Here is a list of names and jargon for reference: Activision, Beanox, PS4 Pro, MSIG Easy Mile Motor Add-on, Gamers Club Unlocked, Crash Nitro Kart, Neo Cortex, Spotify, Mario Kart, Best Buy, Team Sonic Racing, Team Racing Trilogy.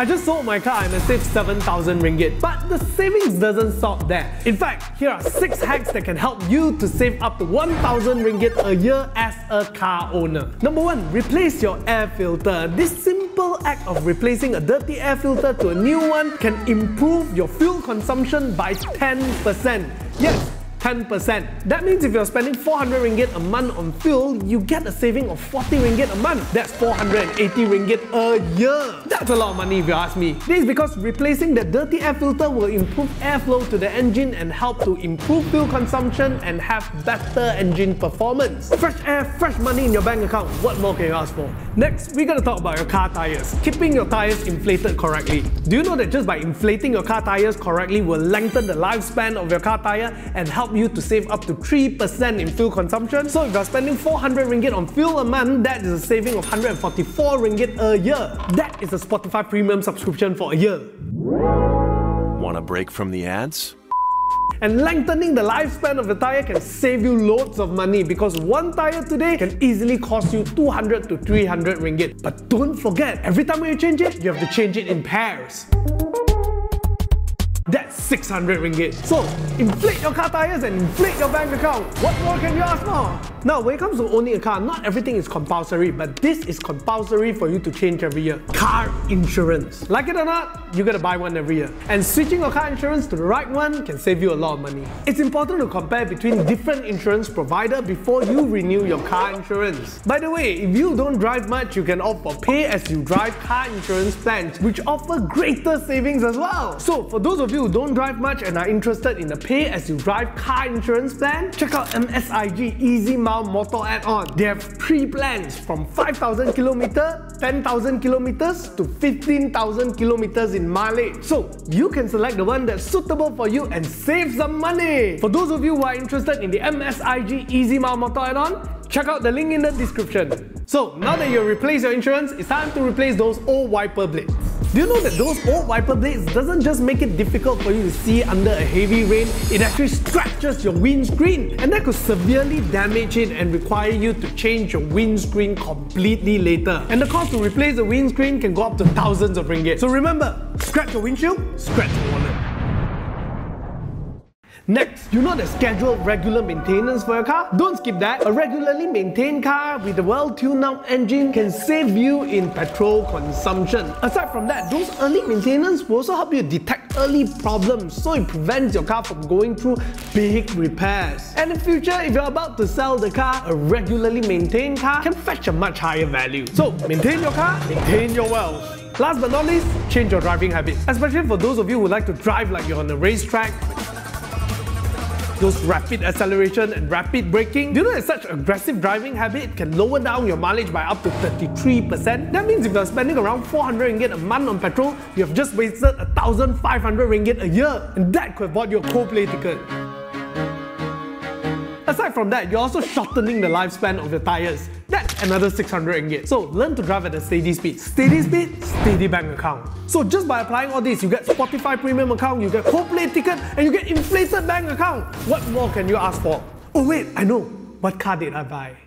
I just sold my car and I saved 7,000 ringgit. But the savings doesn't stop there. In fact, here are 6 hacks that can help you to save up to 1,000 ringgit a year as a car owner. Number 1. Replace your air filter. This simple act of replacing a dirty air filter to a new one can improve your fuel consumption by 10%. Yes, 10%. That means if you're spending 400 ringgit a month on fuel, you get a saving of 40 ringgit a month. That's 480 ringgit a year. That's a lot of money if you ask me. This is because replacing the dirty air filter will improve airflow to the engine and help to improve fuel consumption and have better engine performance. Fresh air, fresh money in your bank account. What more can you ask for? Next, we're gonna talk about your car tires. Keeping your tires inflated correctly. Do you know that just by inflating your car tires correctly will lengthen the lifespan of your car tire and help you to save up to 3% in fuel consumption? So if you're spending 400 ringgit on fuel a month, that is a saving of 144 ringgit a year. That is a Spotify premium subscription for a year. Want a break from the ads? And lengthening the lifespan of the tyre can save you loads of money, because one tyre today can easily cost you 200 to 300 ringgit. But don't forget, every time when you change it, you have to change it in pairs. That's 600 ringgit. So, inflate your car tires and inflate your bank account. What more can you ask for? Now, when it comes to owning a car, not everything is compulsory, but this is compulsory for you to change every year. Car insurance. Like it or not, you gotta buy one every year. And switching your car insurance to the right one can save you a lot of money. It's important to compare between different insurance providers before you renew your car insurance. By the way, if you don't drive much, you can opt for pay-as-you-drive car insurance plans, which offer greater savings as well. So, for those of you who don't drive much and are interested in the pay-as-you-drive car insurance plan, check out MSIG Easy Mile Motor Add-on. They have 3 plans from 5,000 kilometers, 10,000 kilometers to 15,000 kilometers in mileage. So you can select the one that's suitable for you and save some money. For those of you who are interested in the MSIG Easy Mile Motor Add-on, check out the link in the description. So now that you replace your insurance, it's time to replace those old wiper blades. Do you know that those old wiper blades doesn't just make it difficult for you to see under a heavy rain, it actually scratches your windscreen, and that could severely damage it and require you to change your windscreen completely later. And the cost to replace the windscreen can go up to thousands of ringgit. So remember, scratch your windshield, scratch your wallet. Next, you know the schedule of regular maintenance for your car? Don't skip that. A regularly maintained car with a well-tuned out engine can save you in petrol consumption. Aside from that, those early maintenance will also help you detect early problems, so it prevents your car from going through big repairs. And in the future, if you're about to sell the car, a regularly maintained car can fetch a much higher value. So, maintain your car, maintain your wealth. Last but not least, change your driving habits. Especially for those of you who like to drive like you're on a racetrack. Those rapid acceleration and rapid braking. Do you know that such aggressive driving habit can lower down your mileage by up to 33%? That means if you're spending around 400 ringgit a month on petrol, you have just wasted 1,500 ringgit a year, and that could have bought you a co-play ticket. Aside from that, you're also shortening the lifespan of your tyres. That's another 600 ringgit. So learn to drive at a steady speed. Steady speed, steady bank account. So just by applying all this, you get Spotify premium account, you get co-play ticket, and you get inflated bank account. What more can you ask for? Oh wait, I know. What car did I buy?